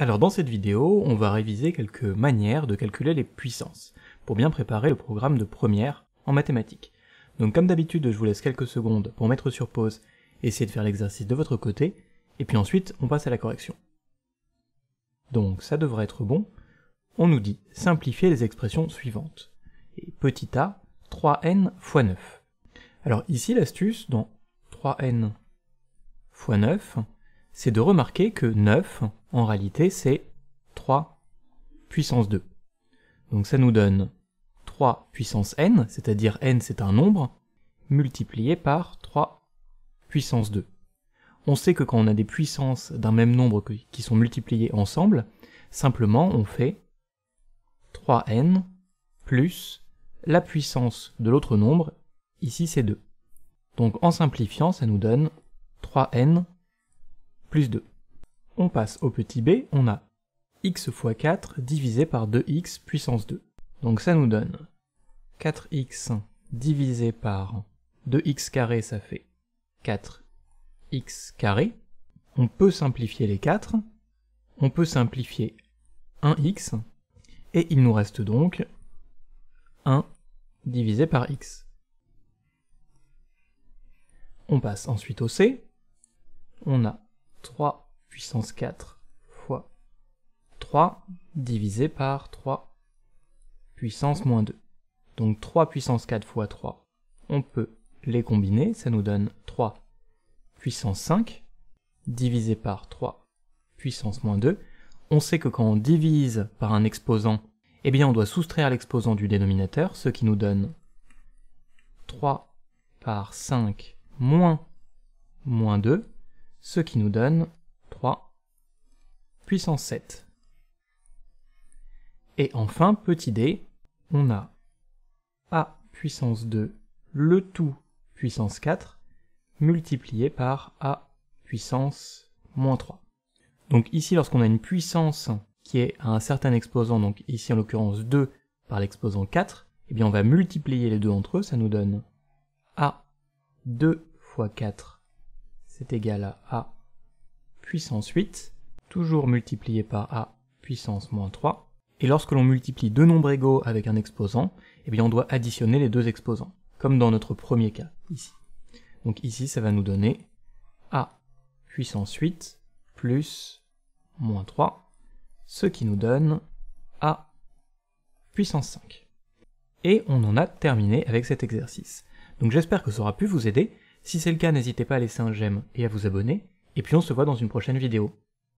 Alors dans cette vidéo, on va réviser quelques manières de calculer les puissances, pour bien préparer le programme de première en mathématiques. Donc comme d'habitude, je vous laisse quelques secondes pour mettre sur pause, essayer de faire l'exercice de votre côté, et puis ensuite on passe à la correction. Donc ça devrait être bon. On nous dit « simplifier les expressions suivantes ». Et petit a, 3n fois 9. Alors ici l'astuce, dans 3n fois 9, c'est de remarquer que 9, en réalité, c'est 3 puissance 2. Donc ça nous donne 3 puissance n, c'est-à-dire n c'est un nombre, multiplié par 3 puissance 2. On sait que quand on a des puissances d'un même nombre qui sont multipliées ensemble, simplement on fait 3n plus la puissance de l'autre nombre, ici c'est 2. Donc en simplifiant, ça nous donne 3n plus 2. On passe au petit b, on a x fois 4 divisé par 2x puissance 2. Donc ça nous donne 4x divisé par 2x carré, ça fait 4x carré. On peut simplifier les 4, on peut simplifier 1x, et il nous reste donc 1 divisé par x. On passe ensuite au c, on a 3 puissance 4 fois 3 divisé par 3 puissance moins 2. Donc 3 puissance 4 fois 3, on peut les combiner, ça nous donne 3 puissance 5 divisé par 3 puissance moins 2. On sait que quand on divise par un exposant, eh bien on doit soustraire l'exposant du dénominateur, ce qui nous donne 3 par 5 moins 2, ce qui nous donne 3 puissance 7. Et enfin, petit d, on a a puissance 2, le tout puissance 4, multiplié par a puissance moins 3. Donc ici, lorsqu'on a une puissance qui est à un certain exposant, donc ici en l'occurrence 2 par l'exposant 4, eh bien on va multiplier les deux entre eux, ça nous donne a 2 fois 4, c'est égal à a puissance 8, toujours multiplié par a puissance moins 3. Et lorsque l'on multiplie deux nombres égaux avec un exposant, eh bien on doit additionner les deux exposants, comme dans notre premier cas, ici. Donc ici, ça va nous donner a puissance 8 plus moins 3, ce qui nous donne a puissance 5. Et on en a terminé avec cet exercice. Donc j'espère que ça aura pu vous aider. Si c'est le cas, n'hésitez pas à laisser un j'aime et à vous abonner, et puis on se voit dans une prochaine vidéo.